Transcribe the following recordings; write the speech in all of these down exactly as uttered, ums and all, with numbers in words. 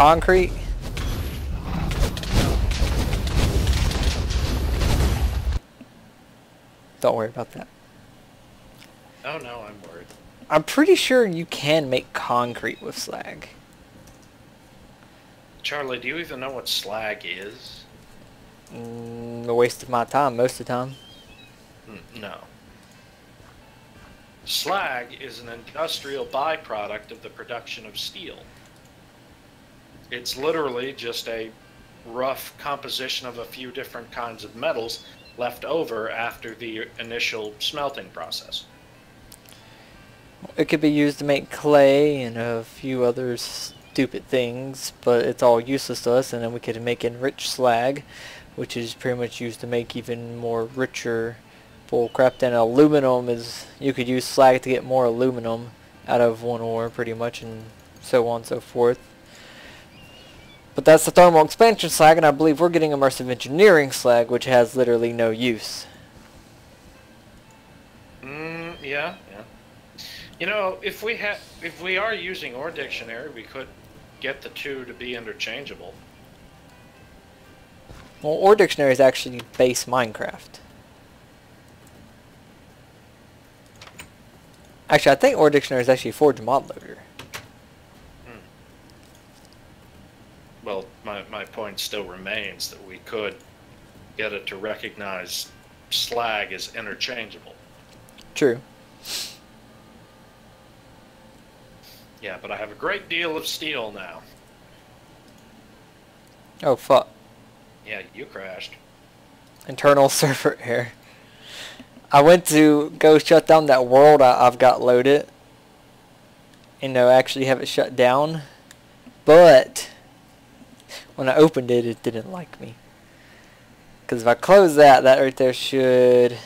concrete. Don't worry about that. Oh no, I'm worried. I'm pretty sure you can make concrete with slag. Charlie, do you even know what slag is? Mm, a waste of my time most of the time. Mm, no. Slag is an industrial byproduct of the production of steel. It's literally just a rough composition of a few different kinds of metals left over after the initial smelting process. It could be used to make clay and a few other stupid things, but it's all useless to us, and then we could make enriched slag, which is pretty much used to make even more richer bullcrap. Then aluminum is, you could use slag to get more aluminum out of one ore pretty much, and so on and so forth. But that's the thermal expansion slag, and I believe we're getting immersive engineering slag, which has literally no use. Mm, yeah, yeah. You know, if we have, if we are using ore dictionary, we could get the two to be interchangeable. Well, ore dictionary is actually base Minecraft. Actually, I think ore dictionary is actually Forge mod loader. Well, my, my point still remains that we could get it to recognize slag as interchangeable. True. Yeah, but I have a great deal of steel now. Oh, fuck. Yeah, you crashed. Internal server error. I went to go shut down that world I, I've got loaded. And no, actually have it shut down. But when I opened it, it didn't like me. Because if I close that, that right there should...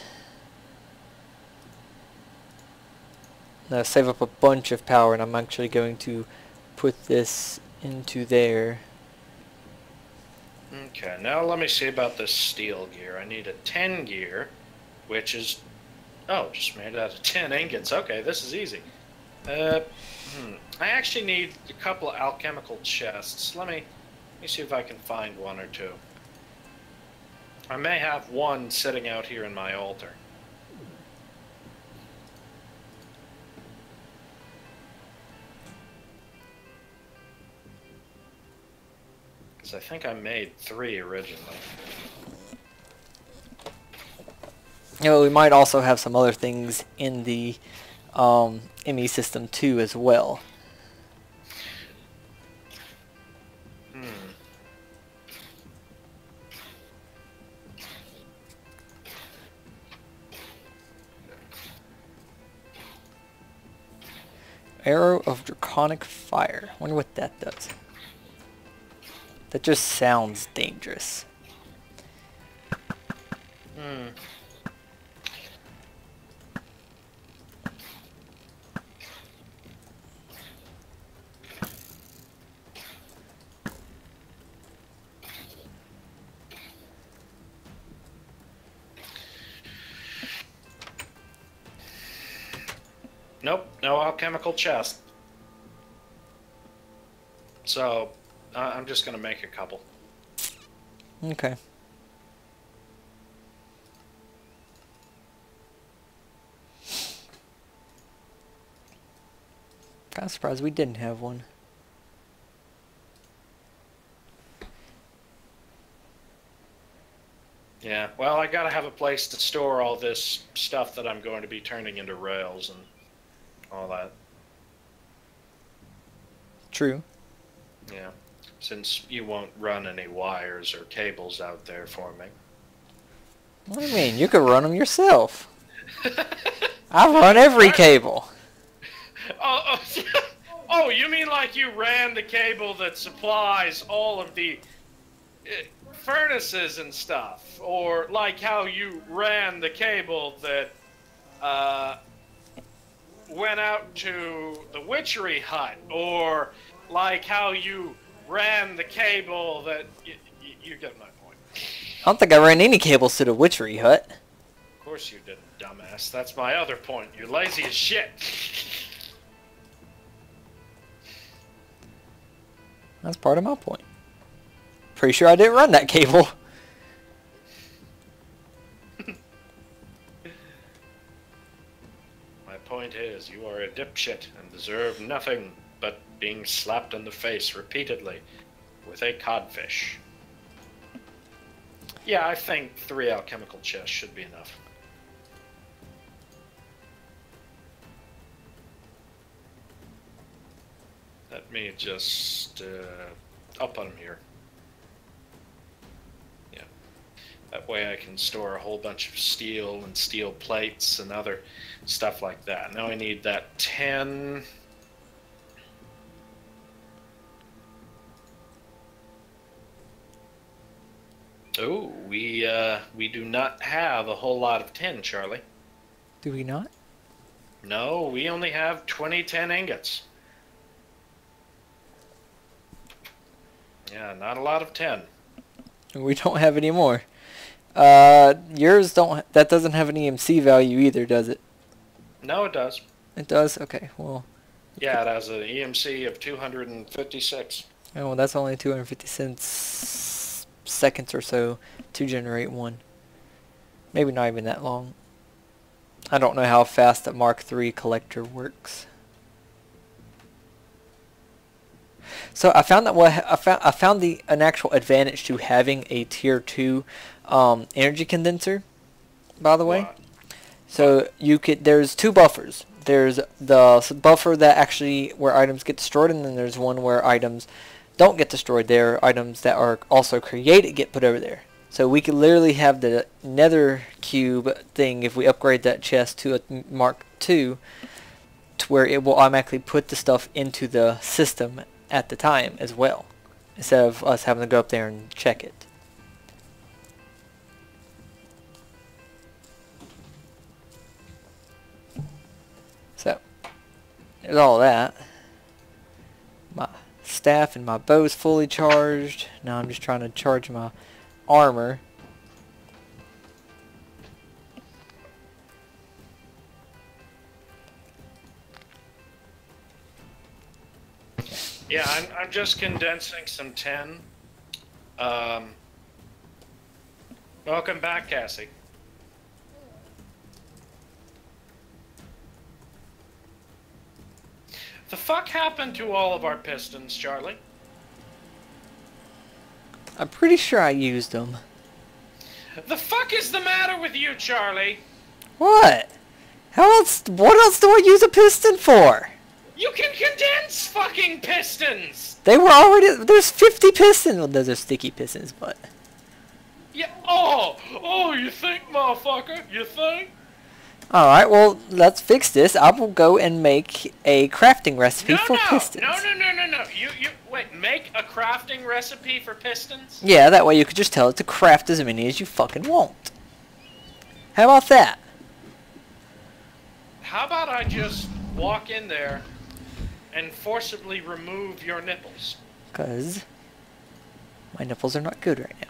No, save up a bunch of power, and I'm actually going to put this into there. Okay, now let me see about this steel gear. I need a tin gear, which is... Oh, just made out of tin ingots. Okay, this is easy. Uh, hmm. I actually need a couple of alchemical chests. Let me... Let me see if I can find one or two. I may have one sitting out here in my altar. Because I think I made three originally. You know, we might also have some other things in the um, M E system too as well. Arrow of Draconic Fire. Wonder what that does. That just sounds dangerous. Hmm. Nope, no alchemical chest. So, uh, I'm just going to make a couple. Okay. Kind of surprised we didn't have one. Yeah, well, I got to have a place to store all this stuff that I'm going to be turning into rails and all that. True. Yeah, since you won't run any wires or cables out there for me. What do you mean? You could run them yourself. I run every cable. Oh, oh, oh, you mean like you ran the cable that supplies all of the uh, furnaces and stuff, or like how you ran the cable that uh went out to the Witchery hut, or like how you ran the cable that you, you, you get my point. I don't think I ran any cables to the Witchery hut. Of course you didn't, dumbass. That's my other point. You're lazy as shit. That's part of my point. Pretty sure I didn't run that cable. My point is, you are a dipshit and deserve nothing but being slapped in the face repeatedly with a codfish. Yeah, I think three alchemical chests should be enough. Let me just uh, up on them here. Yeah, that way I can store a whole bunch of steel and steel plates and other stuff like that. Now I need that ten. Oh, we uh, we do not have a whole lot of tin, Charlie. Do we not? No, we only have twenty tin ingots. Yeah, not a lot of ten. We don't have any more. Uh, yours don't. Ha that doesn't have an E M C value either, does it? No, it does. It does. Okay. Well. Yeah, it has an E M C of two hundred and fifty-six. Oh, well, that's only two hundred fifty cents seconds or so to generate one. Maybe not even that long. I don't know how fast a Mark three collector works. So I found that what I found I found the an actual advantage to having a tier two um, energy condenser. By the way, wow. So you could there's two buffers. There's the buffer that actually where items get destroyed, and then there's one where items don't get destroyed. There are items that are also created get put over there. So we could literally have the Nether cube thing if we upgrade that chest to a Mark two, to where it will automatically put the stuff into the system at the time as well, instead of us having to go up there and check it. So there's all that. My staff and my bow is fully charged. Now I'm just trying to charge my armor. Yeah, I'm, I'm just condensing some tin. Um, welcome back, Cassie. The fuck happened to all of our pistons, Charlie? I'm pretty sure I used them. The fuck is the matter with you, Charlie? What? How else? What else do I use a piston for? You can condense fucking pistons! They were already... There's fifty pistons! Well, those are sticky pistons, but... Yeah, oh! Oh, you think, motherfucker? You think? Alright, well, let's fix this. I will go and make a crafting recipe no, for no. pistons. No, no, no, no, no, no. You, you... Wait, make a crafting recipe for pistons? Yeah, that way you could just tell it to craft as many as you fucking want. How about that? How about I just walk in there... and forcibly remove your nipples. Because my nipples are not good right now.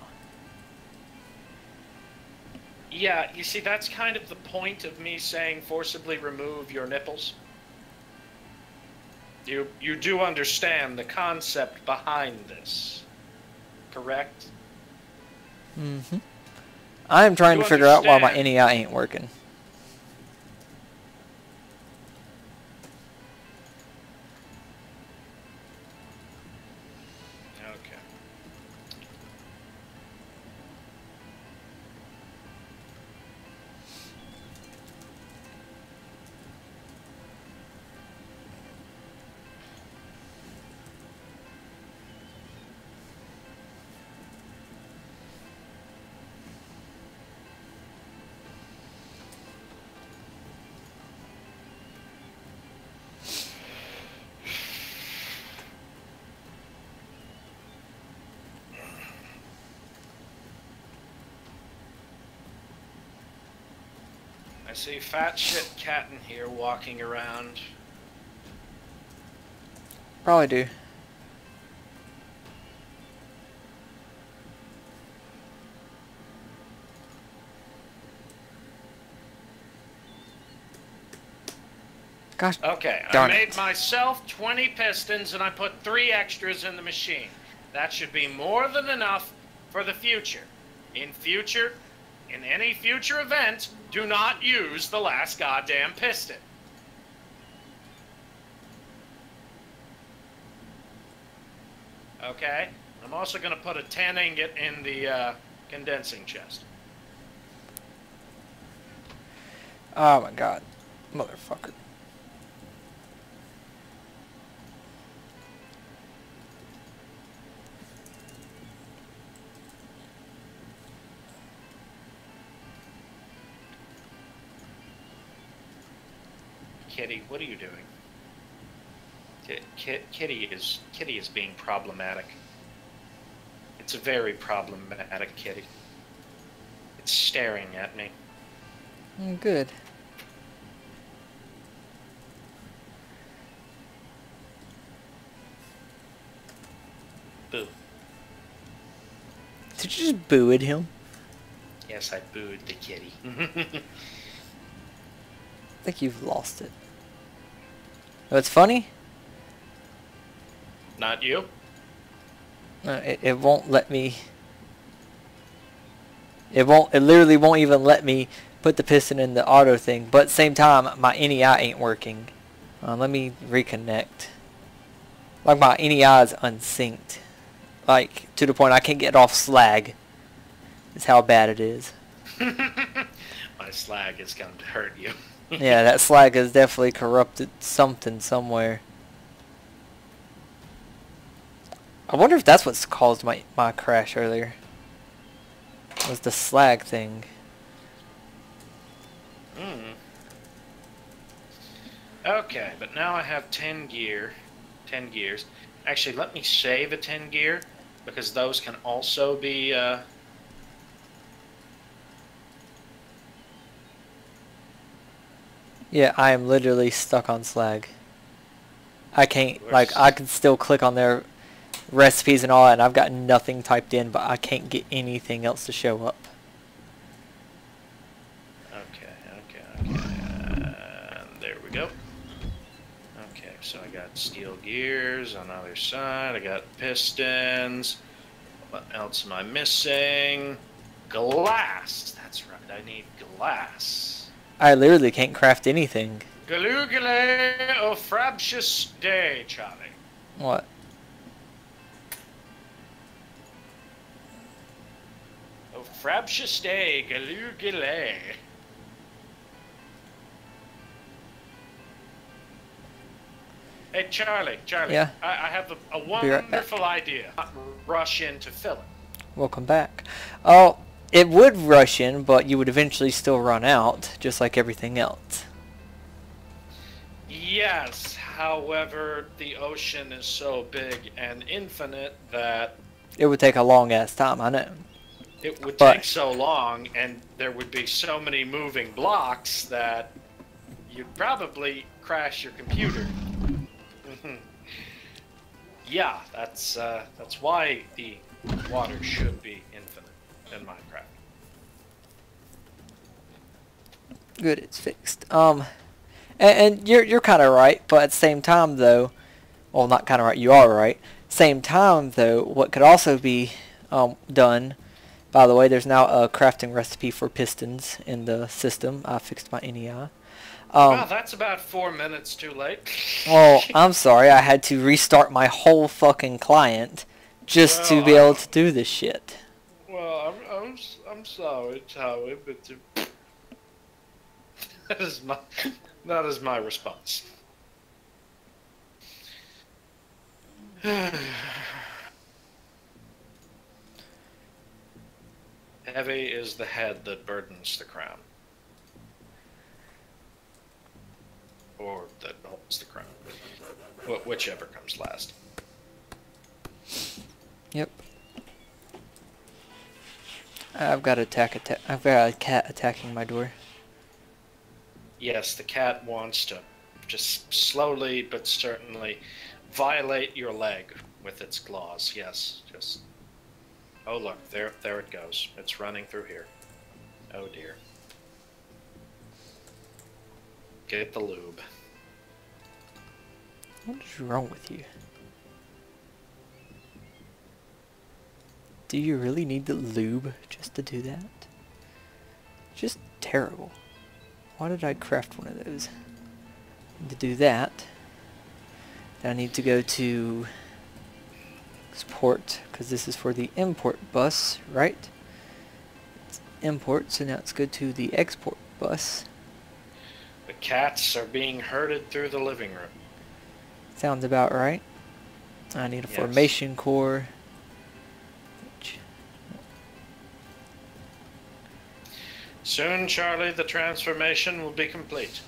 Yeah, you see, that's kind of the point of me saying forcibly remove your nipples. You, you do understand the concept behind this, correct? Mm-hmm. I am trying you to figure understand. out why my N E I ain't working. I see fat shit cat in here walking around. Probably do. Gosh. Okay, I made it. myself twenty pistons and I put three extras in the machine. That should be more than enough for the future. In future, in any future event, do not use the last goddamn piston. Okay, I'm also going to put a ten ingot in the uh, condensing chest. Oh my god, motherfucker. Kitty, what are you doing? Kitty is Kitty is being problematic. It's a very problematic kitty. It's staring at me. Good. Boo. Did you just boo at him? Yes, I booed the kitty. I think you've lost it. What's funny? Not you. No, it, it won't let me. It won't. It literally won't even let me put the piston in the auto thing. But same time, my N E I ain't working. Uh, let me reconnect. Like my N E I is unsynced. Like to the point I can't get off slag. Is how bad it is. My slag has come to hurt you. Yeah, that slag has definitely corrupted something somewhere. I wonder if that's what's caused my, my crash earlier. Was the slag thing. Mm. Okay, but now I have ten gear. ten gears. Actually, let me save a ten gear, because those can also be... Uh... Yeah, I am literally stuck on slag. I can't, Where's... like, I can still click on their... recipes and all that, and I've got nothing typed in, but I can't get anything else to show up. Okay, okay, okay. Uh, there we go. Okay, so I got steel gears on the other side. I got pistons. What else am I missing? Glass. That's right. I need glass. I literally can't craft anything. Galugale o frabtious day, Charlie. What? Frabtious day, galoo gilay. Hey, Charlie, Charlie. Yeah? I, I have a, a wonderful right idea. Not rush in to fill it. Welcome back. Oh, it would rush in, but you would eventually still run out, just like everything else. Yes, however, the ocean is so big and infinite that... It would take a long-ass time, I know. It would but, take so long, and there would be so many moving blocks that you'd probably crash your computer. Yeah, that's uh, that's why the water should be infinite in Minecraft. Good, it's fixed. Um, and, and you're you're kind of right, but at the same time, though, well, not kind of right. You are right. Same time, though, what could also be um, done. By the way, there's now a crafting recipe for pistons in the system. I fixed my N E I. Um, wow, that's about four minutes too late. Well, I'm sorry. I had to restart my whole fucking client just well, to be able to do this shit. Well, I'm, I'm, I'm sorry, Towie, but you... that, is my, that is my response. Heavy is the head that burdens the crown. Or that holds the crown. Wh whichever comes last. Yep. I've got attack attack I've got a cat attacking my door. Yes, the cat wants to just slowly but certainly violate your leg with its claws. Yes, just Oh look, there there it goes. It's running through here. Oh dear. Get the lube. What is wrong with you? Do you really need the lube just to do that? Just terrible. Why did I craft one of those? And to do that, I need to go to export, because this is for the import bus, right? It's import, so now let's go to the export bus. The cats are being herded through the living room. Sounds about right. I need a yes. formation core. Soon, Charlie, the transformation will be complete.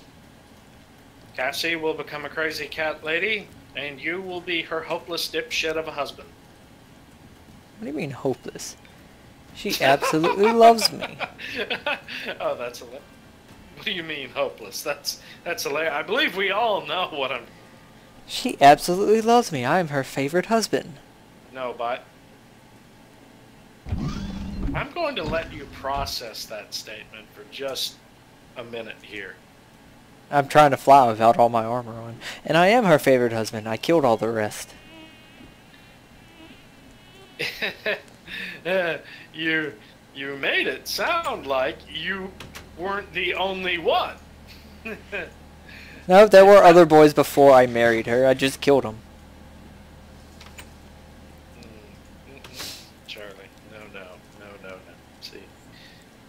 Cassie will become a crazy cat lady, and you will be her hopeless dipshit of a husband. What do you mean hopeless? She absolutely loves me. Oh, that's a... What do you mean hopeless? That's that's hilarious. I believe we all know what I'm... She absolutely loves me. I am her favorite husband. No, but... I'm going to let you process that statement for just a minute here. I'm trying to fly without all my armor on. And I am her favorite husband. I killed all the rest. you, you made it sound like you weren't the only one. No, there were other boys before I married her. I just killed them. Charlie, no, no, no, no, no. See,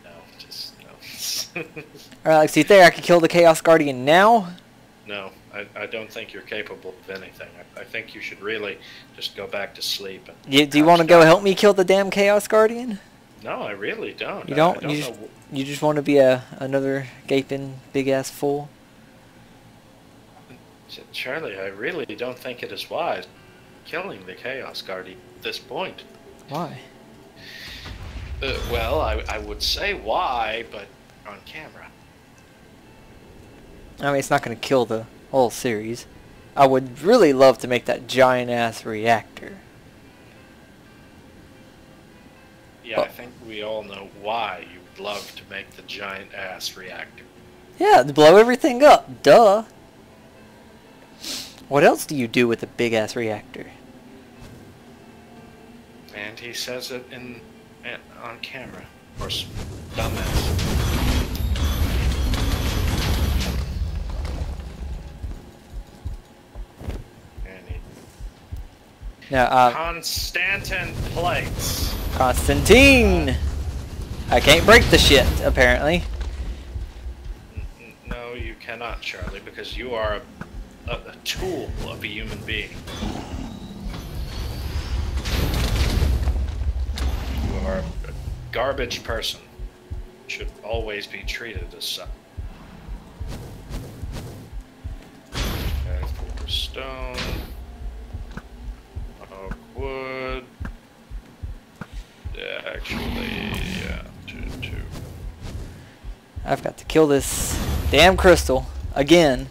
no, just no. Alright, Alex, do you think I can kill the Chaos Guardian now? No, I, I don't think you're capable of anything. I, I think you should really just go back to sleep. And you, do you want to go help me kill the damn Chaos Guardian? No, I really don't. You don't? I, I don't you, just, you just want to be a another gaping, big-ass fool? Charlie, I really don't think it is wise killing the Chaos Guardian at this point. Why? Uh, well, I, I would say why, but on camera. I mean, it's not going to kill the whole series. I would really love to make that giant-ass reactor. Yeah, but I think we all know why you would love to make the giant-ass reactor. Yeah, to blow everything up. Duh. What else do you do with a big-ass reactor? And he says it in, in on camera. Of course, dumbass. And he... Now, uh... Constantin plates. Constantine! I can't break the shit, apparently. No, you cannot, Charlie, because you are a... a tool of a human being. You are a garbage person. Should always be treated as such. Okay, four stone. Oak wood. Yeah, actually, yeah, two, two. I've got to kill this damn crystal again.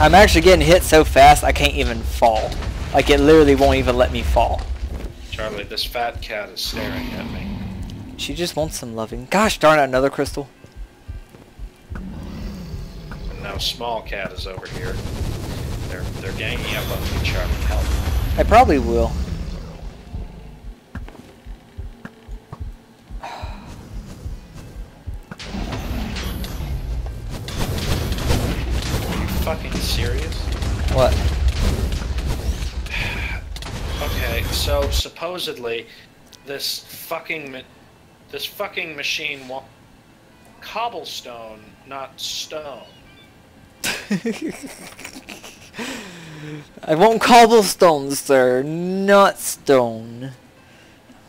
I'm actually getting hit so fast I can't even fall. Like, it literally won't even let me fall. Charlie, this fat cat is staring at me. She just wants some loving. Gosh darn it, another crystal. And now small cat is over here. They're, they're ganging up on me, Charlie. Help. I probably will. Fucking serious? What? Okay, so supposedly this fucking ma this fucking machine wants cobblestone, not stone. I want cobblestone, sir, not stone.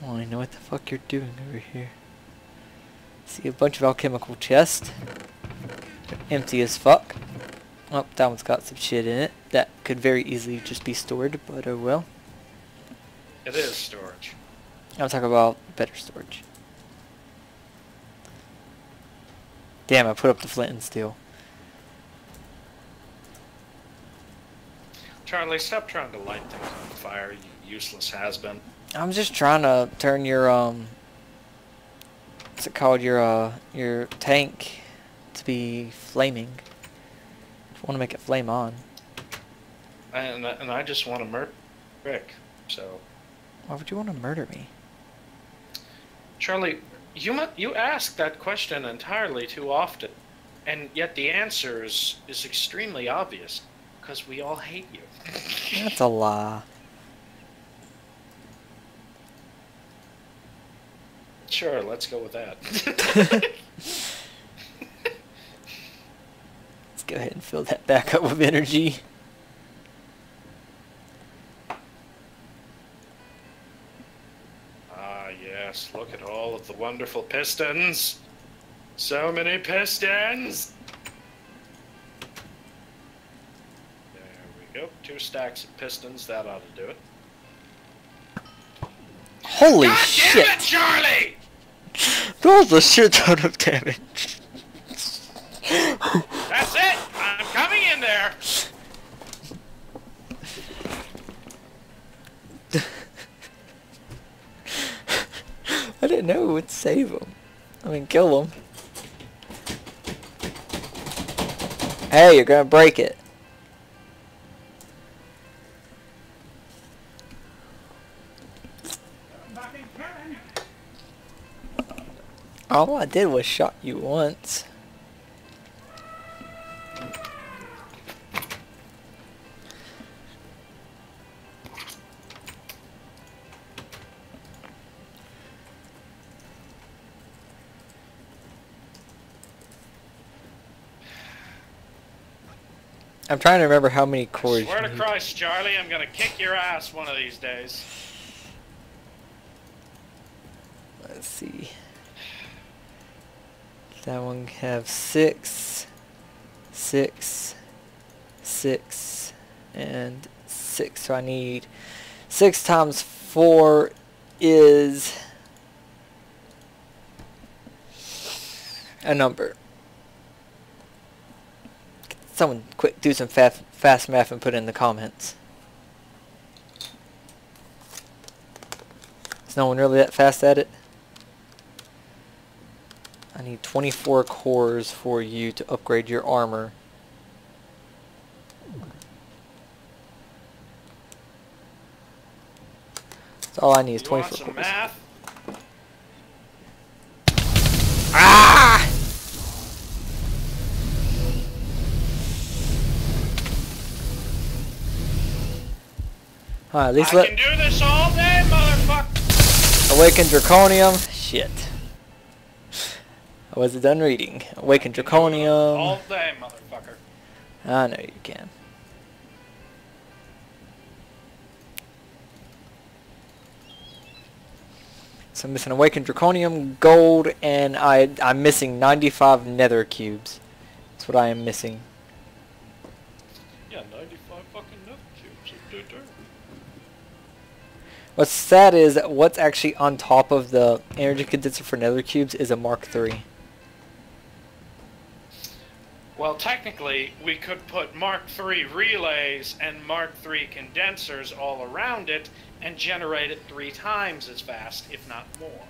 I don't know what the fuck you're doing over here. See a bunch of alchemical chests. Empty as fuck. Oh, that one's got some shit in it. That could very easily just be stored, but oh well. It is storage. I'm talking about better storage. Damn, I put up the flint and steel. Charlie, stop trying to light things on fire, you useless has-been. I'm just trying to turn your um what's it called, your uh your tank to be flaming. I want to make it flame on. And and I just want to murder Rick. So why would you want to murder me? Charlie, you must, you ask that question entirely too often, and yet the answer is, is extremely obvious, because we all hate you. That's a lie. Sure, let's go with that. Let's go ahead and fill that back up with energy. Look at all of the wonderful pistons. So many pistons. There we go. Two stacks of pistons. That ought to do it. Holy God shit! Damn it, Charlie! That was a shit ton of damage. That's it. I'm coming in there. I didn't know it would save him. I mean, kill him. Hey, you're gonna break it. All I did was shot you once. I'm trying to remember how many cores. I swear to Christ, Charlie, I'm gonna kick your ass one of these days. Let's see. That one have six, six, six, and six. So I need six times four is a number. Someone quick do some fast, fast math and put it in the comments. Is no one really that fast at it? I need twenty-four cores for you to upgrade your armor. That's all I need is you twenty-four want some cores. Math? Ah! Right, at least I let can do this all day, motherfucker! Awaken Draconium. Shit. I wasn't done reading. Awaken Draconium. All day, motherfucker. I know you can. So I'm missing Awaken Draconium, gold, and I, I'm missing ninety-five nether cubes. That's what I am missing. Yeah, ninety-five fucking nether cubes. Dude. What's sad is that what's actually on top of the energy condenser for nether cubes is a Mark three. Well, technically, we could put Mark three relays and Mark three condensers all around it and generate it three times as fast, if not more.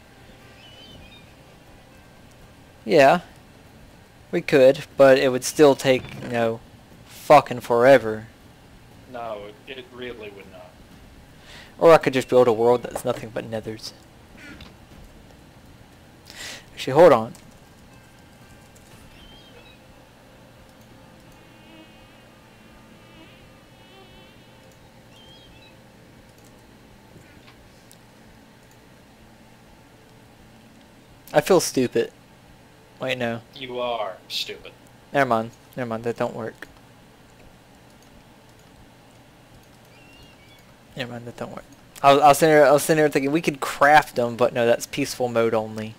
Yeah, we could, but it would still take, you know, fucking forever. No, it, it really would not. Or I could just build a world that's nothing but nethers. Actually, hold on. I feel stupid. Wait, no. You are stupid. Never mind. Never mind. That don't work. Never mind, that don't work. I was, I was sitting there, I was sitting there thinking we could craft them, but no, that's peaceful mode only.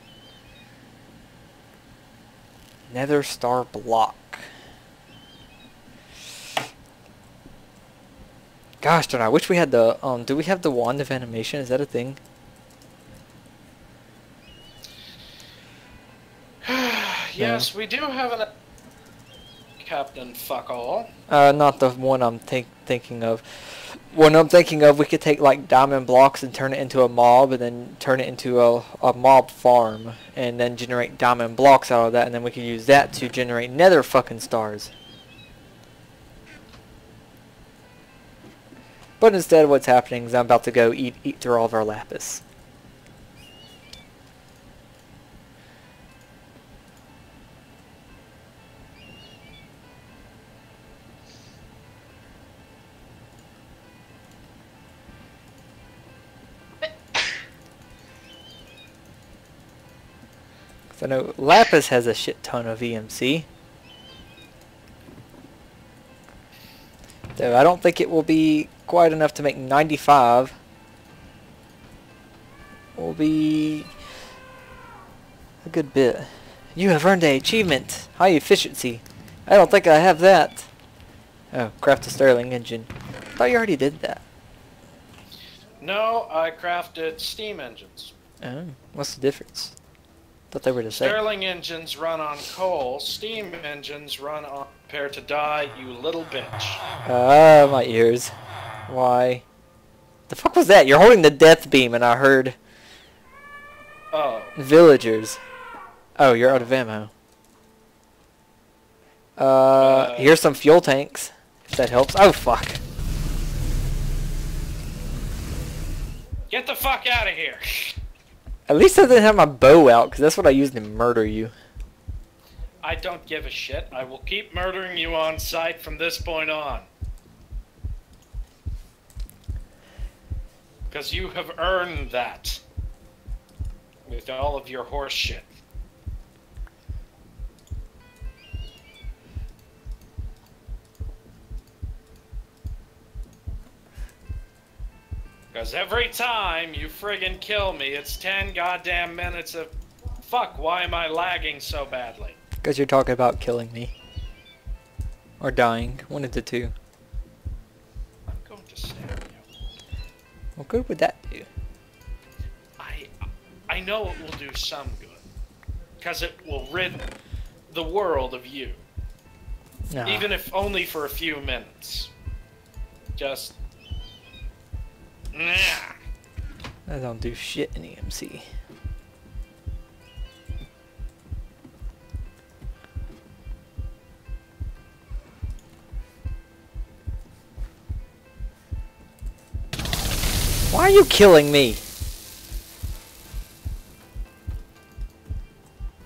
Nether star block. Gosh darn! I wish we had the. Um, do we have the wand of animation? Is that a thing? Yes, no. We do have an. Captain Fuck All. Uh, not the one I'm think thinking of. One I'm thinking of, we could take like diamond blocks and turn it into a mob, and then turn it into a, a mob farm, and then generate diamond blocks out of that, and then we could use that to generate nether fucking stars. But instead what's happening is I'm about to go eat, eat through all of our lapis. I know lapis has a shit ton of E M C. Though I don't think it will be quite enough to make ninety-five. Will be a good bit. You have earned an achievement. High efficiency. I don't think I have that. Oh, craft a Stirling engine. I thought you already did that. No, I crafted steam engines. Oh, what's the difference? Thought they were the same. Stirling engines run on coal. Steam engines run on prepare to die, you little bitch. Ah, uh, my ears. Why? The fuck was that? You're holding the death beam and I heard... Oh. Villagers. Oh, you're out of ammo. Uh, uh, here's some fuel tanks. If that helps. Oh, fuck. Get the fuck out of here. At least I didn't have my bow out, because that's what I used to murder you. I don't give a shit. I will keep murdering you on sight from this point on. Because you have earned that. With all of your horse shit. Because every time you friggin' kill me, it's ten goddamn minutes of... Fuck, why am I lagging so badly? Because you're talking about killing me. Or dying. One of the two. I'm going to stab you. What good would that do? I, I know it will do some good. Because it will rid the world of you. Nah. Even if only for a few minutes. Just... I don't do shit in E M C. Why are you killing me?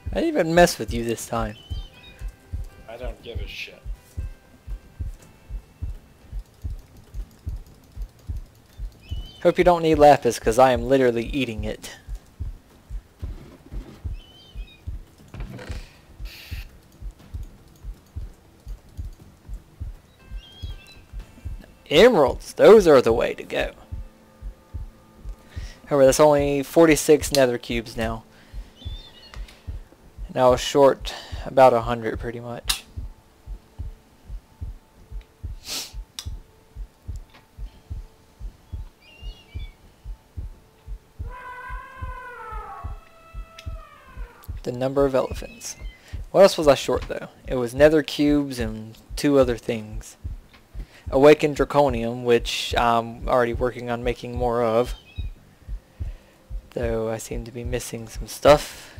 I didn't even mess with you this time. I don't give a shit. Hope you don't need lapis, because I am literally eating it. Emeralds, those are the way to go. However, that's only forty-six nether cubes now. Now short about one hundred pretty much. The number of elephants. What else was I short though? It was nether cubes and two other things. Awakened draconium, which I'm already working on making more of. Though I seem to be missing some stuff.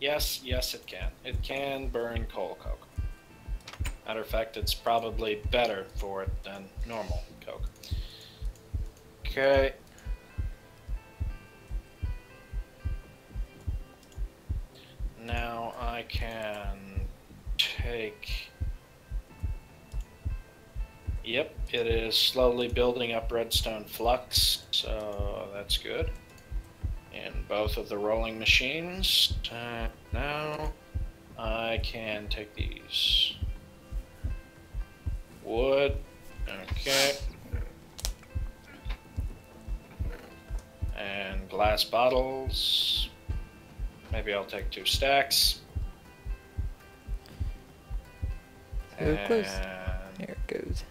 Yes, yes it can. It can burn coal coke. Matter of fact, it's probably better for it than normal coke. Okay. Now I can take... Yep, it is slowly building up redstone flux, so that's good. In both of the rolling machines. Uh, now I can take these wood. Okay. And glass bottles. Maybe I'll take two stacks. So close. There it goes.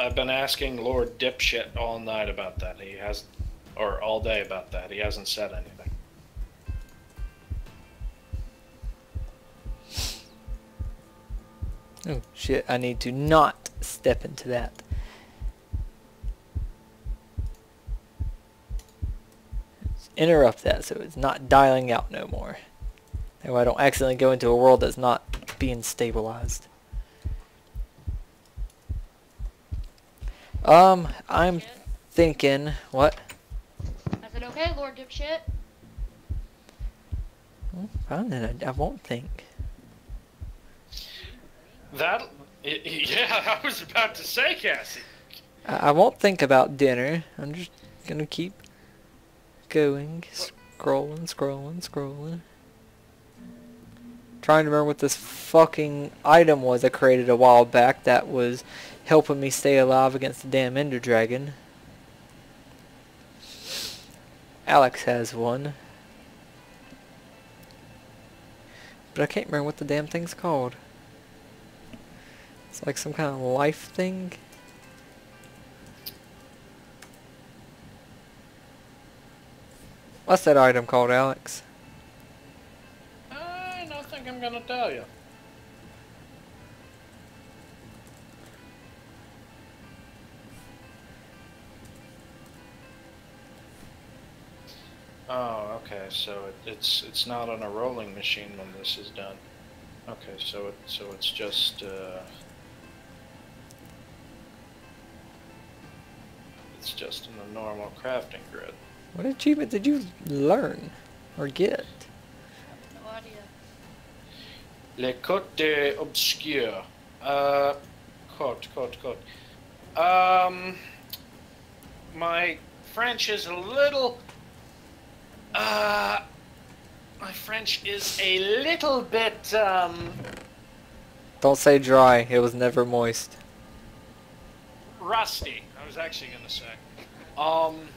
I've been asking Lord Dipshit all night about that. He hasn't, or all day about that. He hasn't said anything. Oh shit, I need to not step into that. Let's interrupt that so it's not dialing out no more. That way I don't accidentally go into a world that's not being stabilized. Um, I'm Shit. thinking, what? I said, okay, Lord Dipshit. Well, fine, then I, I won't think. That, yeah, I was about to say, Cassie. I, I won't think about dinner. I'm just gonna keep going, scrolling, scrolling, scrolling. Trying to remember what this fucking item was I created a while back that was helping me stay alive against the damn Ender Dragon. Alex has one. But I can't remember what the damn thing's called. It's like some kind of life thing. What's that item called, Alex? I don't think I'm gonna tell you. Oh, okay. So it, it's it's not on a rolling machine when this is done. Okay, so it so it's just uh, it's just in the normal crafting grid. What achievement did you learn or get? I have no idea. Le Côte Obscure. Uh, Côte, Côte, Côte. Um, my French is a little. Uh, my French is a little bit, um... Don't say dry, it was never moist. Rusty, I was actually gonna say. Um,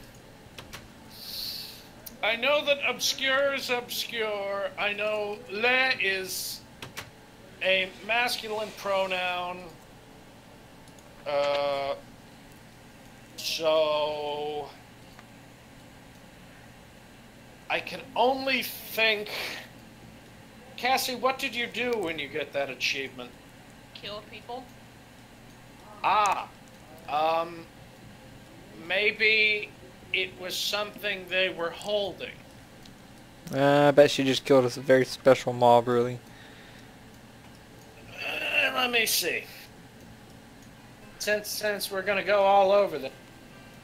I know that obscure is obscure, I know le is a masculine pronoun, uh, so... I can only think... Cassie, what did you do when you get that achievement? Kill people. Ah. Um, maybe it was something they were holding. Uh, I bet she just killed a very special mob, really. Uh, let me see. Since, since we're going to go all over the...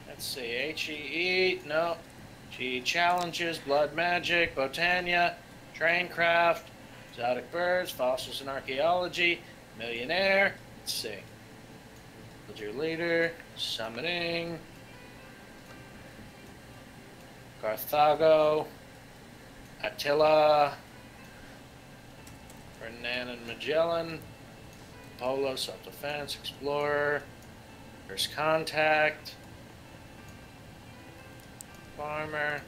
Let's see. H E E... No... She challenges Blood Magic, Botania, Traincraft, Exotic Birds, Fossils and Archaeology, Millionaire. Let's see. Your Leader, Summoning, Carthago, Attila, Hernan and Magellan, Polo, Self Defense, Explorer, First Contact. Farmer,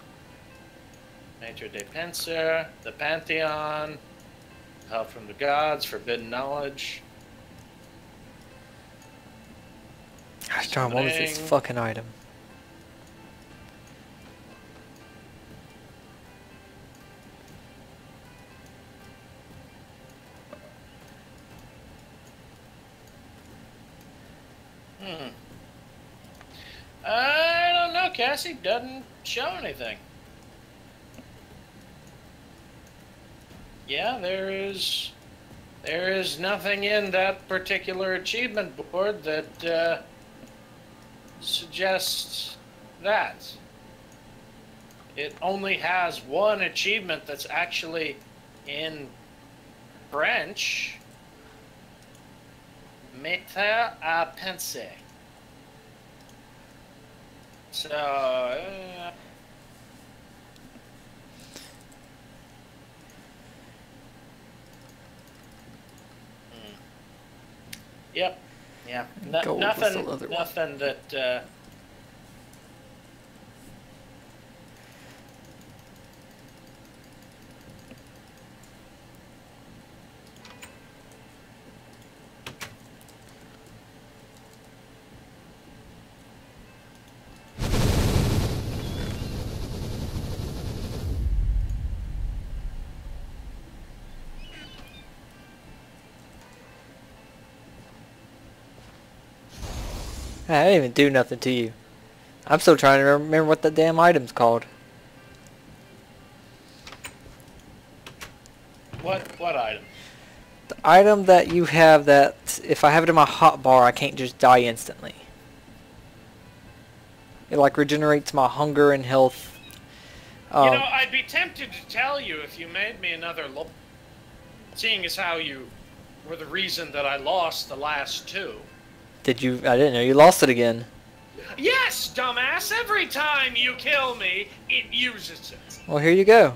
Maitre de Penser, the Pantheon, Help from the Gods, Forbidden Knowledge. Gosh darn, what was this fucking item? Hmm. I don't know, Cassie doesn't show anything. Yeah, there is there is nothing in that particular achievement board that uh, suggests that. It only has one achievement that's actually in French. Maitre à penser. So, uh, mm. yep, yeah, no, nothing, nothing one. that, uh, I didn't even do nothing to you. I'm still trying to remember what the damn item's called. What what item? The item that you have that if I have it in my hotbar I can't just die instantly. It like regenerates my hunger and health. Um, you know, I'd be tempted to tell you if you made me another lo- seeing as how you were the reason that I lost the last two. Did you? I didn't know you lost it again. Yes, dumbass! Every time you kill me, it uses it. Well, here you go.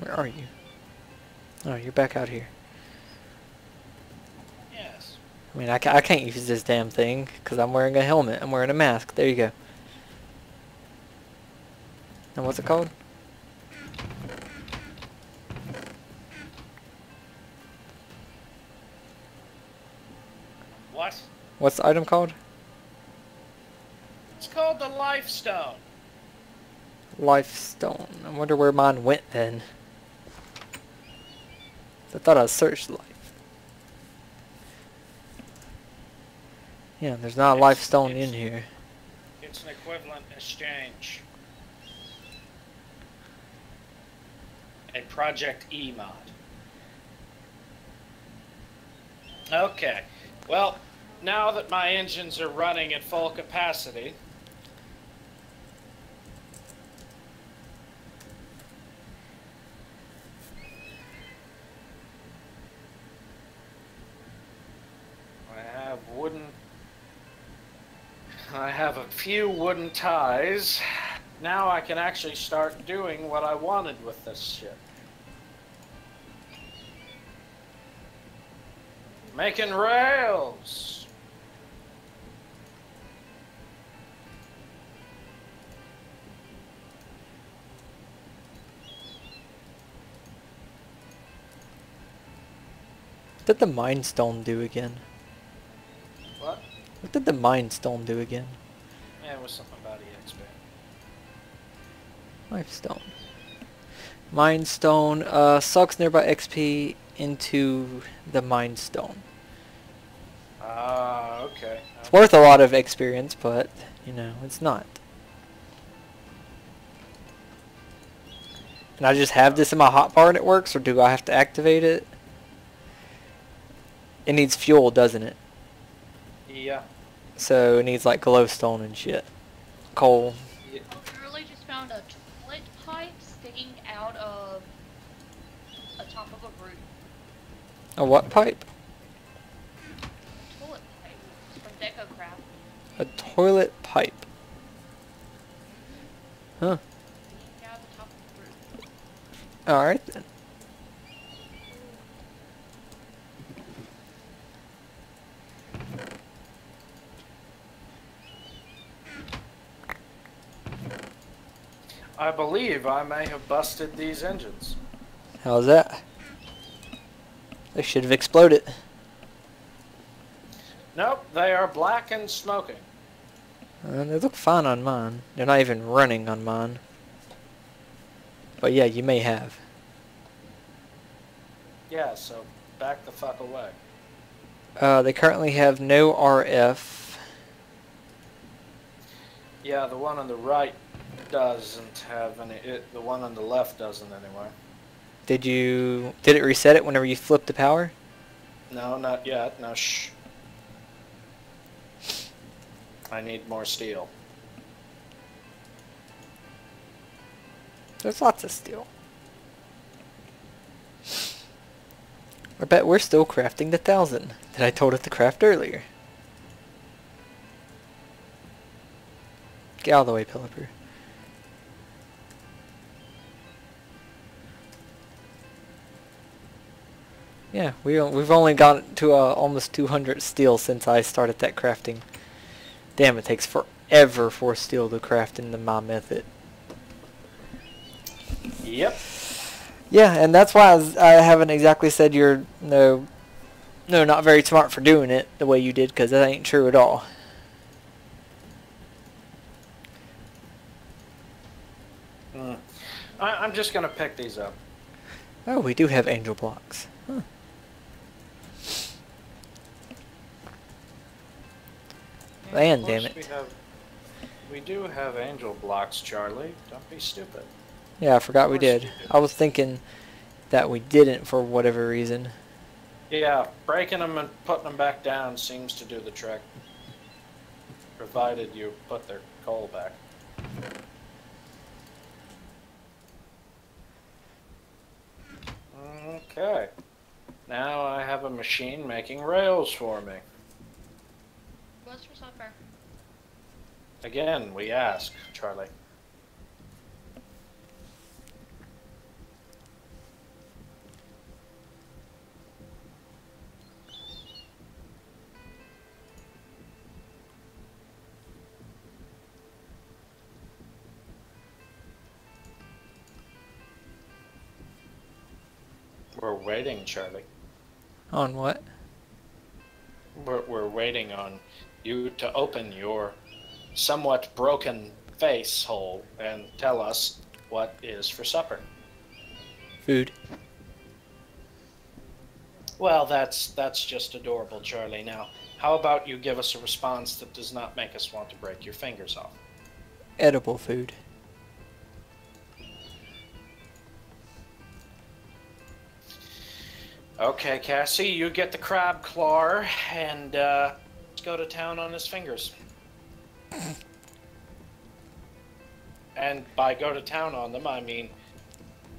Where are you? Oh, you're back out here. Yes. I mean, I, ca I can't use this damn thing because I'm wearing a helmet. I'm wearing a mask. There you go. And what's it called? What? What's the item called? It's called the Lifestone. Lifestone. I wonder where mine went then. I thought I searched life. Yeah, there's not a Lifestone in here. It's an equivalent exchange. A Project E mod. Okay. Well, now that my engines are running at full capacity, I have wooden, I have a few wooden ties. Now I can actually start doing what I wanted with this ship. Making rails. What did the Mine Stone do again? What? What did the Mine Stone do again? Yeah, it was something about E X P. Lifestone. Mine Stone uh, sucks nearby X P into the Mine Stone. Ah, uh, okay. okay. It's worth a lot of experience, but, you know, it's not. And I just have this in my hotbar and it works, or do I have to activate it? It needs fuel, doesn't it? Yeah. So it needs, like, glowstone and shit. Coal. Yeah. I literally just found a toilet pipe sticking out of a top of a root. A what pipe? Toilet pipe from Decocraft. A toilet pipe. Huh. Yeah, the top of the roof. Alright then. I believe I may have busted these engines. How's that? They should have exploded. Nope, they are black and smoking. Uh, they look fine on mine. They're not even running on mine. But yeah, you may have. Yeah, so back the fuck away. Uh, they currently have no R F. Yeah, the one on the right doesn't have any. It, the one on the left doesn't anyway. Did you... Did it reset it whenever you flipped the power? No, not yet. No, shh. I need more steel. There's lots of steel. I bet we're still crafting the thousand that I told it to craft earlier. Get out of the way, Pelipper. Yeah, we, we've only got to uh, almost two hundred steel since I started that crafting. Damn, it takes forever for steel to craft in the my method. Yep. Yeah, and that's why I, was, I haven't exactly said you're no, no, not very smart for doing it the way you did, because that ain't true at all. Mm. I, I'm just going to pick these up. Oh, we do have angel blocks. Huh. Land, damn it. We, have, we do have angel blocks, Charlie. Don't be stupid. Yeah, I forgot we did. I was thinking that we didn't for whatever reason. Yeah, breaking them and putting them back down seems to do the trick. Provided you put their coal back. Okay. Now I have a machine making rails for me. What's for supper? Again, we ask, Charlie. We're waiting, Charlie. On what? We're, we're waiting on you to open your somewhat broken face hole and tell us what is for supper. Food. Well, that's that's just adorable, Charlie. Now, how about you give us a response that does not make us want to break your fingers off? Edible food. Okay, Cassie, you get the crab claw and uh, go to town on his fingers. And by go to town on them, I mean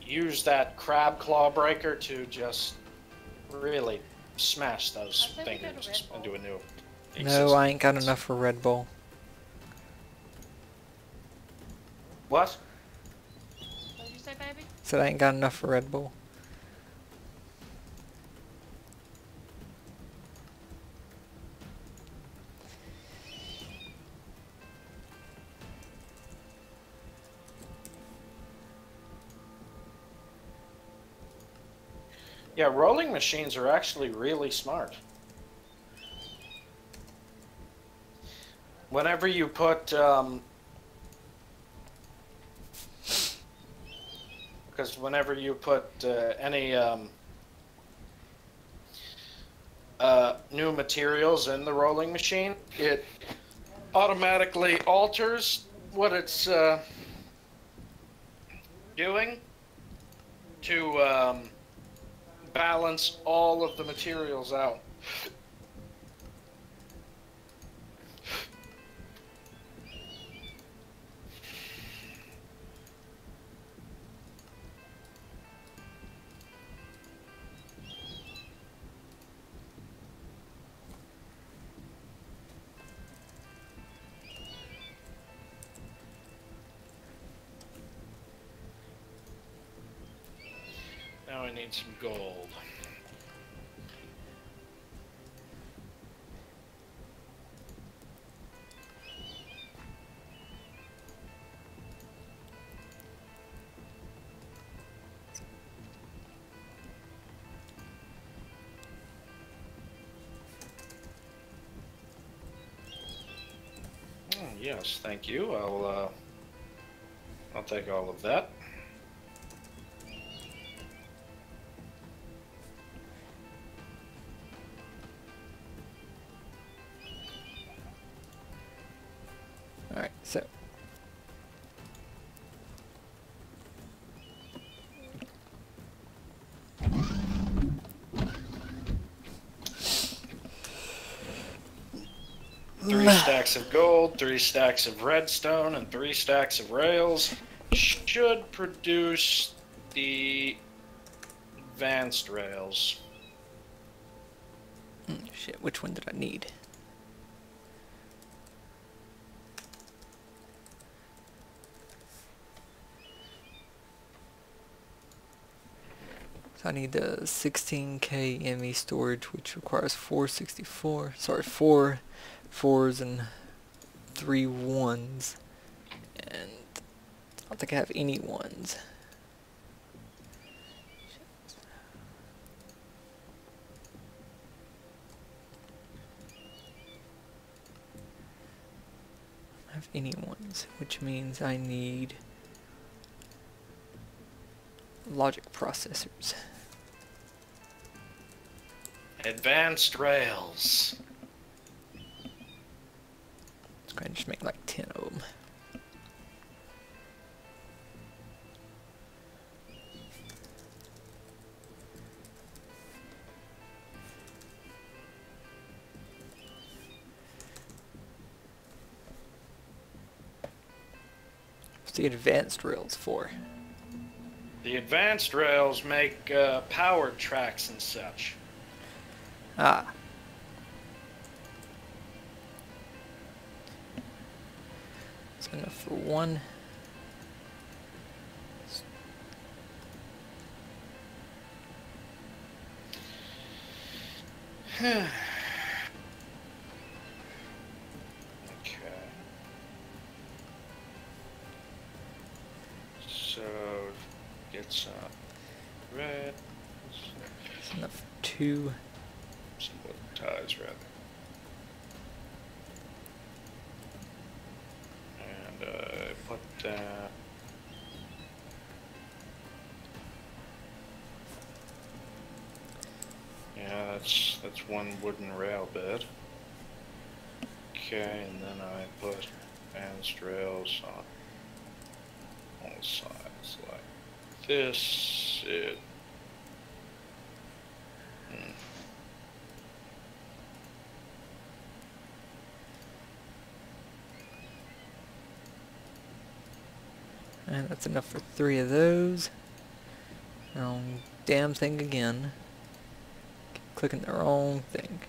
use that crab claw breaker to just really smash those fingers into a new existence. No, I ain't got enough for Red Bull. What? What did you say, baby? Said I ain't got enough for Red Bull. Yeah, rolling machines are actually really smart. Whenever you put, um, because whenever you put uh, any um, uh, new materials in the rolling machine, it automatically alters what it's uh, doing to um, balance all of the materials out. Now I need some gold. Oh, yes, thank you. I'll uh, I'll take all of that. Of gold, three stacks of redstone, and three stacks of rails should produce the advanced rails. Mm, shit, which one did I need? So I need the sixteen K M E storage, which requires four sixty-four, sorry, four fours and three ones, and I don't think I have any ones. I don't have any ones, which means I need logic processors. Advanced rails. and just make like ten of them. What's the advanced rails for? The advanced rails make uh, power tracks and such. Ah. That's enough for one. Okay. So get some red. That's enough for two. Some wood ties, rather. And uh, put that. Yeah, that's that's one wooden rail bed. Okay, and then I put advanced rails on all sides like this. It. Hmm. And that's enough for three of those. Wrong damn thing again. Keep clicking the wrong thing.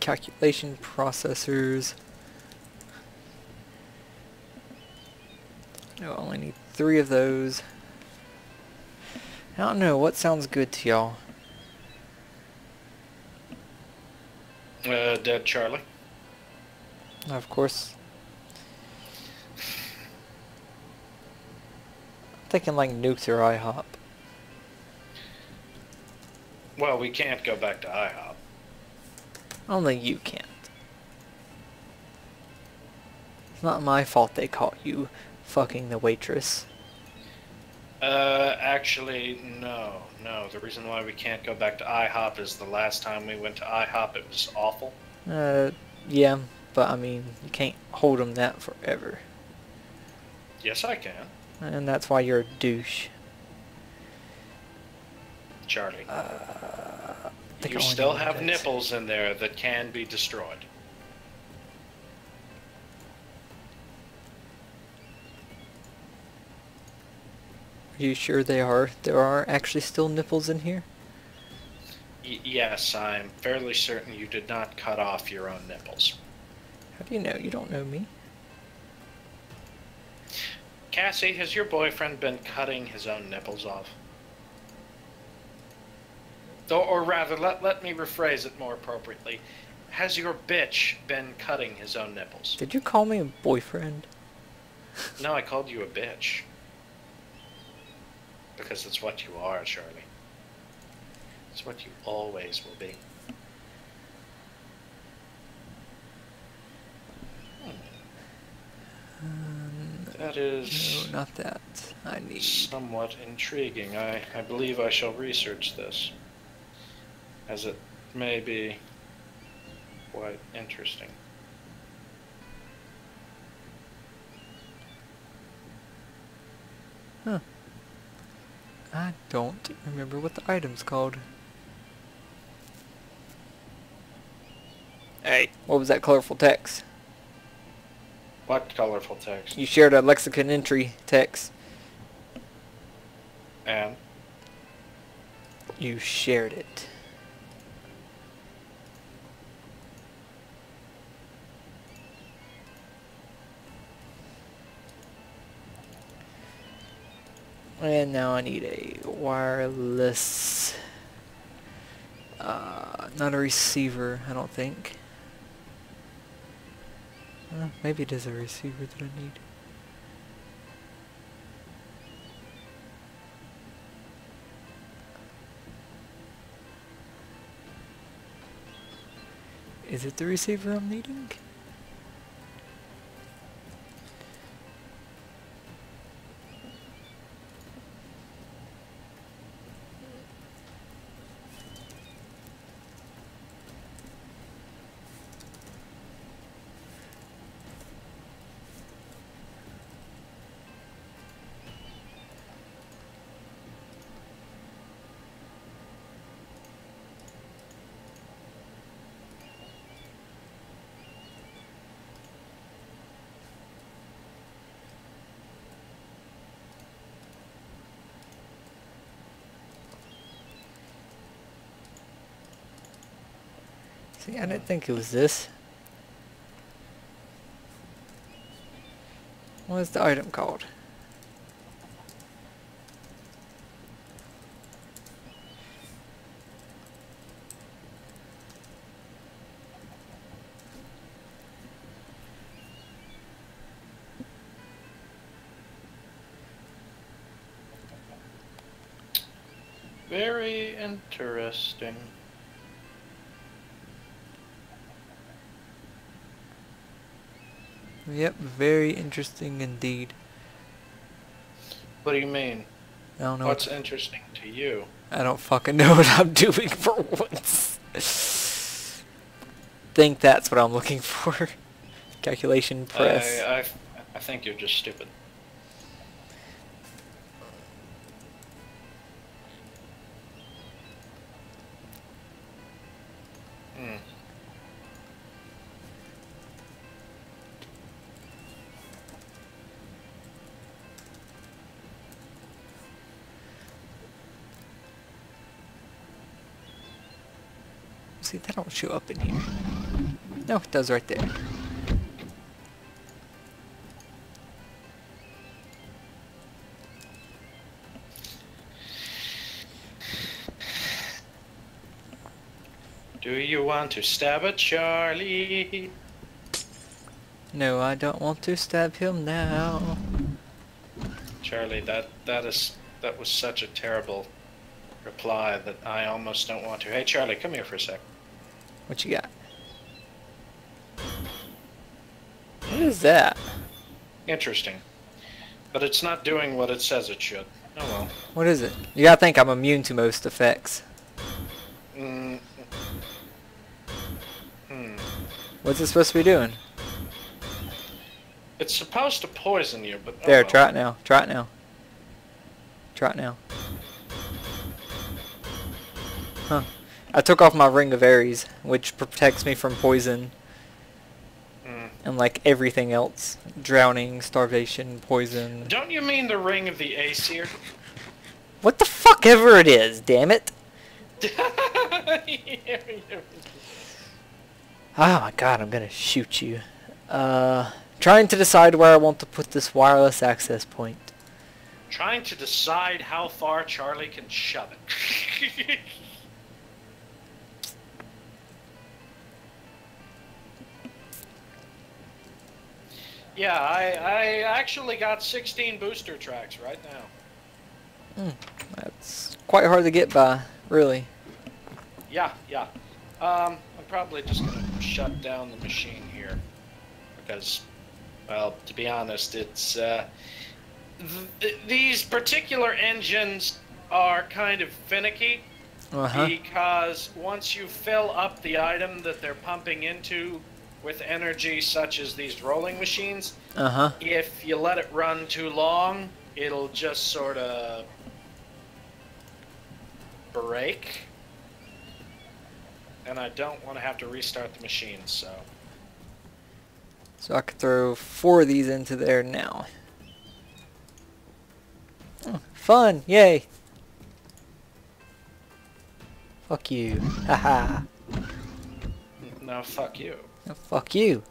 Calculation processors. No, I only need three of those. I don't know what sounds good to y'all. Uh, Dead Charlie. Of course. I'm thinking like Nukes or IHOP. Well, we can't go back to IHOP. Only you can't. It's not my fault they caught you fucking the waitress. Uh, actually, no, no. The reason why we can't go back to IHOP is the last time we went to IHOP, it was awful. Uh, yeah, but I mean, you can't hold them that forever. Yes, I can. And that's why you're a douche. Charlie. Uh, you still have nipples in there that can be destroyed. Are you sure they are? There are actually still nipples in here? Y yes, I'm fairly certain you did not cut off your own nipples. How do you know? You don't know me. Cassie, has your boyfriend been cutting his own nipples off? Or, or rather, let, let me rephrase it more appropriately. Has your bitch been cutting his own nipples? Did you call me a boyfriend? No, I called you a bitch. Because it's what you are, Charlie. It's what you always will be. Hmm. Um, that is... No, not that. I need... Somewhat intriguing. I, I believe I shall research this. As it may be quite interesting. Huh. I don't remember what the item's called. Hey, what was that colorful text? What colorful text? You shared a lexicon entry text. And? You shared it. And now I need a wireless, uh, not a receiver, I don't think. Uh, maybe it is a receiver that I need. Is it the receiver I'm needing? See, I didn't think it was this. What is the item called? Very interesting. Yep, very interesting indeed. What do you mean? I don't know. What's what interesting to you? I don't fucking know what I'm doing for once. Think that's what I'm looking for. Calculation press. I, I, I think you're just stupid. See, that don't show up in here. No, it does right there. Do you want to stab at Charlie? No, I don't want to stab him now. Charlie, that that is that was such a terrible reply that I almost don't want to. Hey, Charlie, come here for a sec. What you got? What is that? Interesting. But it's not doing what it says it should. Oh well. What is it? You gotta think I'm immune to most effects. Mm. Hmm. What's it supposed to be doing? It's supposed to poison you, but... Oh there, well. Try it now. Try it now. Try it now. Huh. I took off my Ring of Ares, which protects me from poison mm. and like everything else. Drowning, starvation, poison. Don't you mean the Ring of the Aesir? What the fuck ever it is, damn it. Oh my god, I'm gonna shoot you. Uh, trying to decide where I want to put this wireless access point. Trying to decide how far Charlie can shove it. Yeah, I, I actually got sixteen booster tracks right now. Mm, that's quite hard to get by, really. Yeah, yeah. Um, I'm probably just going to shut down the machine here. Because, well, to be honest, it's... Uh, th these particular engines are kind of finicky. Uh-huh. Because once you fill up the item that they're pumping into... with energy such as these rolling machines, uh-huh. if you let it run too long, it'll just sort of break. And I don't want to have to restart the machine, so. So I could throw four of these into there now. Oh, fun! Yay! Fuck you. Haha. No, fuck you. Oh, fuck you.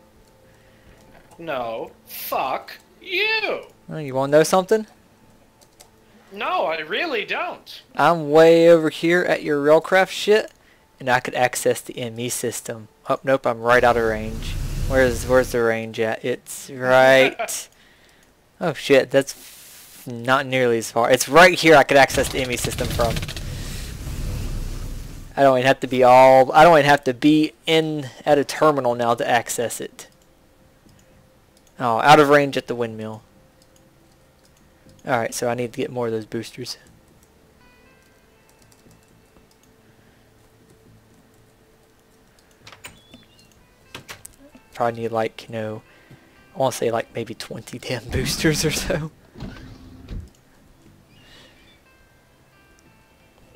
No, fuck you. Oh, you want to know something? No, I really don't. I'm way over here at your Railcraft shit, and I could access the M E system. Oh, nope, I'm right out of range. Where's where's the range at? It's right... oh, shit, that's f not nearly as far. It's right here I could access the M E system from. I don't even have to be all. I don't even have to be in at a terminal now to access it. Oh, out of range at the windmill. All right, so I need to get more of those boosters. Probably need like you know, I want to say like maybe twenty damn boosters or so.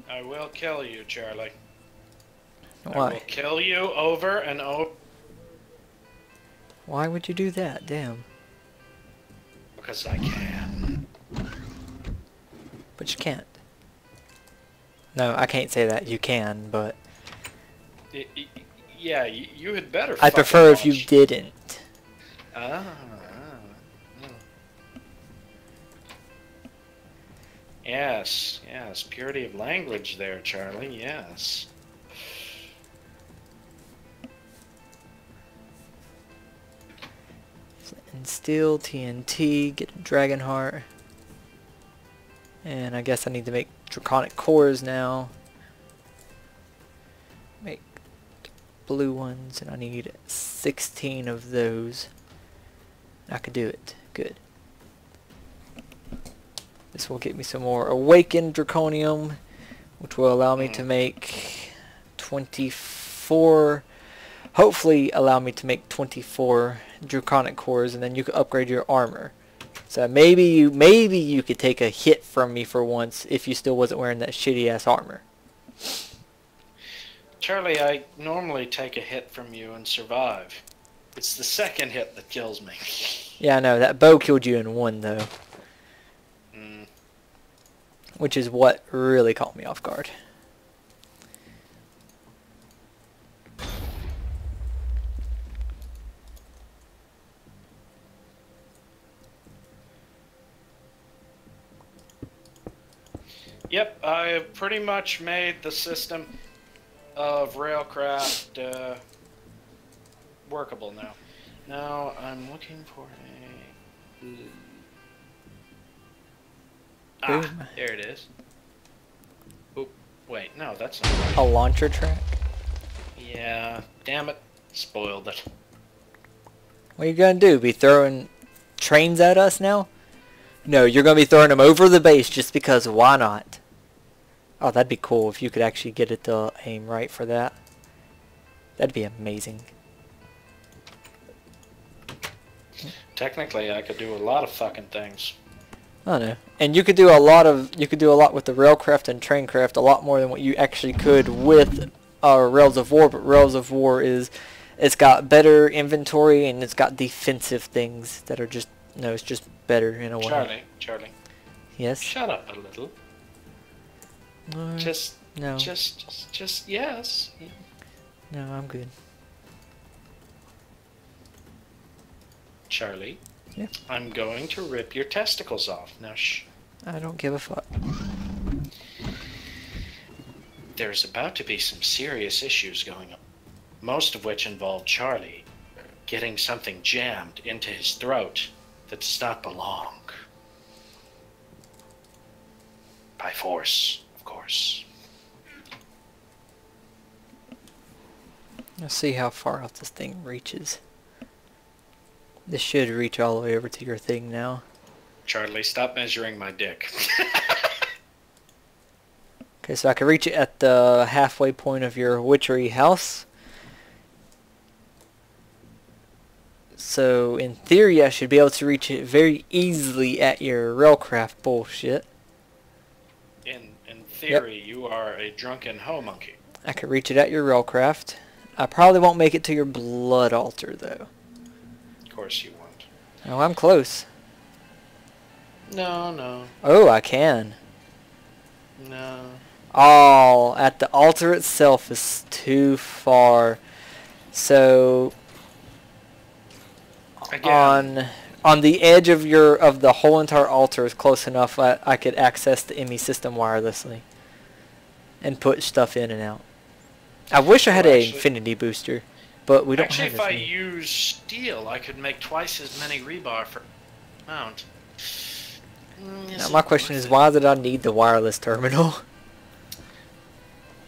I will kill you, Charlie. Why? I will kill you over and over. Why would you do that? Damn. Because I can. But you can't. No, I can't say that. You can, but... Y y Yeah, you, you had better. I prefer watch. If you didn't. Ah. ah, ah. Yes, yes. Purity of language there, Charlie. Yes. And steel, T N T, get a dragon heart. And I guess I need to make draconic cores now. Make blue ones, and I need sixteen of those. I could do it. Good. This will get me some more awakened draconium, which will allow me to make twenty-four. Hopefully allow me to make twenty-four draconic cores, and then you can upgrade your armor. So maybe you maybe you could take a hit from me for once if you still wasn't wearing that shitty ass armor. Charlie, I normally take a hit from you and survive. It's the second hit that kills me. Yeah, I know. That bow killed you in one though. Mm. Which is what really caught me off guard. Yep, I have pretty much made the system of Railcraft uh, workable now. Now I'm looking for a... Ah, there it is. Oop, wait, no, that's not right. A launcher track? Yeah, damn it. Spoiled it. What are you going to do? Be throwing trains at us now? No, you're going to be throwing them over the base just because why not? Oh, that'd be cool if you could actually get it to aim right for that. That'd be amazing. Technically, I could do a lot of fucking things. I know. And you could do a lot of you could do a lot with the Railcraft and Traincraft, a lot more than what you actually could with uh, Rails of War, but Rails of War is it's got better inventory and it's got defensive things that are just no, it's just better in a way. Charlie, Charlie. Yes. Shut up a little. No, just, no. Just, just, just, yes. No, I'm good. Charlie. Yeah. I'm going to rip your testicles off now. Shh. I don't give a fuck. There's about to be some serious issues going on, most of which involve Charlie getting something jammed into his throat. That does not belong. By force, of course. Let's see how far out this thing reaches. This should reach all the way over to your thing now. Charlie, stop measuring my dick. Okay, so I can reach it at the halfway point of your witchery house. So, in theory, I should be able to reach it very easily at your Railcraft bullshit. In in theory, yep. You are a drunken hoe monkey. I could reach it at your Railcraft. I probably won't make it to your blood altar, though. Of course you won't. Oh, I'm close. No, no. Oh, I can. No. Oh, at the altar itself is too far. So... Again. On on the edge of your of the whole entire altar is close enough I, I could access the M E system wirelessly and put stuff in and out. I wish I had well, actually, an infinity booster, but we don't actually, have if I many. Use steel, I could make twice as many rebar for amount. Mm, now my question is, why did I need the wireless terminal?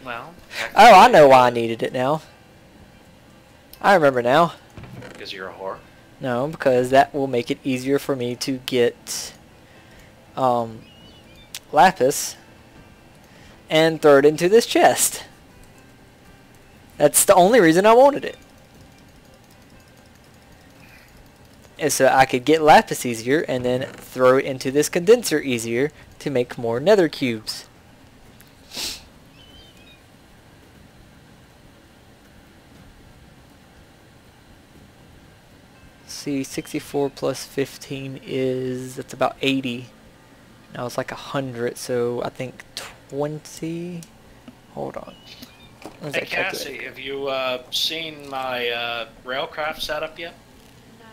Well. Oh, I know why I needed it now. I remember now. Because you're a whore. No, because that will make it easier for me to get um, lapis and throw it into this chest. That's the only reason I wanted it. And so I could get lapis easier and then throw it into this condenser easier to make more nether cubes. sixty-four plus fifteen is that's about eighty. Now it's like a hundred, so I think twenty. Hold on. Was hey Cassie, have you uh, seen my uh, Railcraft setup yet? No.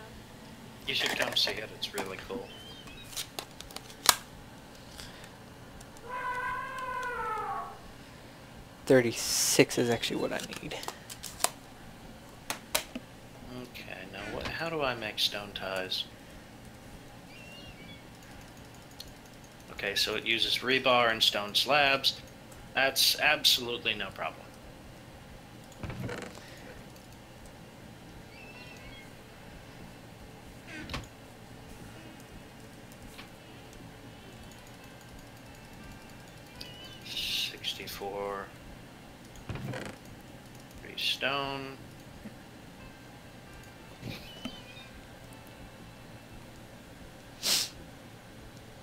You should come see it, it's really cool. thirty-six is actually what I need. Okay, now what, how do I make stone ties? Okay, so it uses rebar and stone slabs. That's absolutely no problem. sixty-four three stone.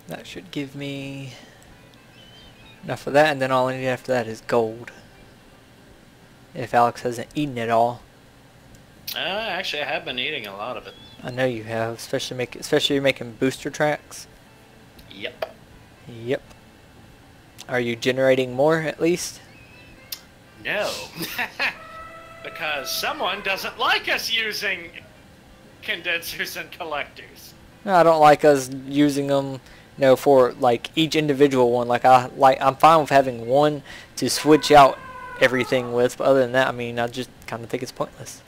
That should give me enough of that, and then all I need after that is gold. If Alex hasn't eaten it all. Uh, actually, I have been eating a lot of it. I know you have, especially make, especially you're making booster tracks. Yep. Yep. Are you generating more, at least? No. Because someone doesn't like us using condensers and collectors. No, I don't like us using them. No, for like each individual one. Like I like, I'm fine with having one to switch out everything with. But other than that, I mean, I just kind of think it's pointless.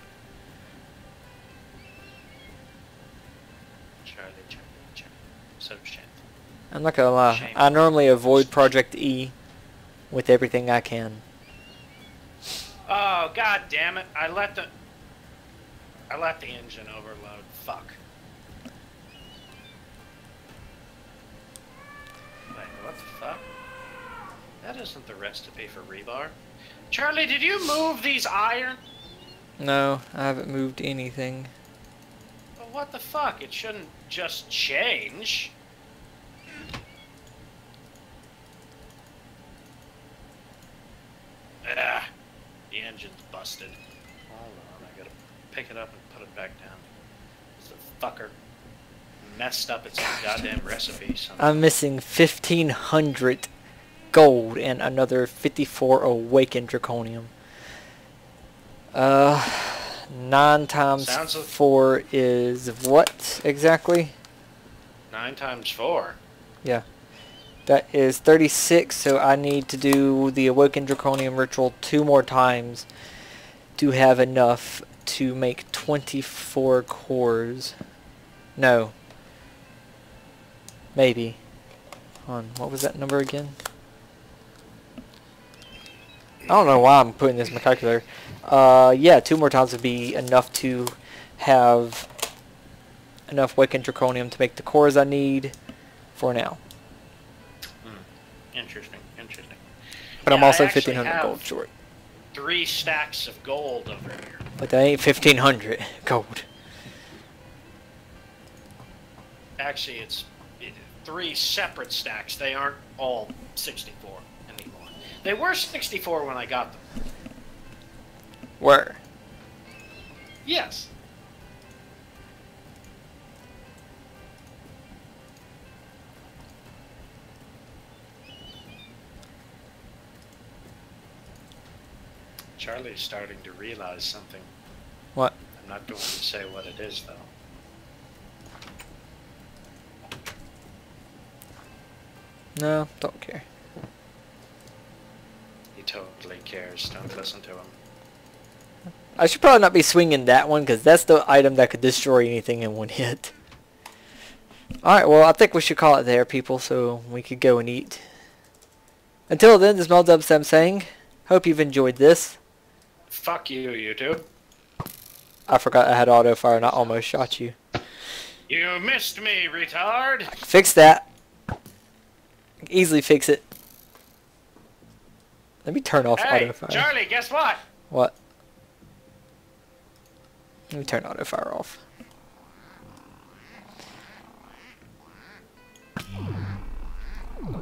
Charlie, Charlie, Charlie. So shameful. I'm not gonna lie. Shameful. I normally avoid Project E with everything I can. Oh God damn it! I let the I let the engine overload. Fuck. What the fuck? That isn't the recipe for rebar. Charlie, did you move these iron? No, I haven't moved anything. But what the fuck? It shouldn't just change. Ugh, the engine's busted. Hold on, I gotta pick it up and put it back down. It's a fucker. Messed up its goddamn recipe. Somehow. I'm missing fifteen hundred gold and another fifty-four awakened draconium. Uh, nine times Sounds four like is what exactly? Nine times four. Yeah, that is thirty-six. So I need to do the awakened draconium ritual two more times to have enough to make twenty-four cores. No. Maybe. Hold on, what was that number again? I don't know why I'm putting this in my calculator. Uh, yeah, two more times would be enough to have enough Wiccan Draconium to make the cores I need for now. Hmm. Interesting, interesting. But yeah, I'm also fifteen hundred gold short. Three stacks of gold over here. But that ain't fifteen hundred gold. Actually, it's three separate stacks. They aren't all sixty-four anymore. They were sixty-four when I got them. Were? Yes. Charlie's starting to realize something. What? I'm not going to say what it is, though. No, don't care. He totally cares. Don't listen to him. I should probably not be swinging that one because that's the item that could destroy anything in one hit. Alright, well, I think we should call it there, people, so we could go and eat. Until then, this is Meldub Sam saying, hope you've enjoyed this. Fuck you, YouTube. I forgot I had auto fire and I almost shot you. You missed me, retard! I can fix that. Easily fix it. Let me turn off hey, auto fire. Charlie, guess what? What? Let me turn auto fire off.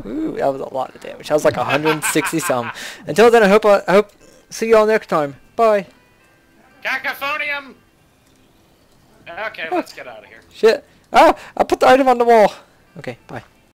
Ooh, that was a lot of damage. That was like one hundred sixty some. Until then, I hope I, I hope see you all next time. Bye. Cacophonium. Okay, oh, let's get out of here. Shit. Oh, I put the item on the wall. Okay, bye.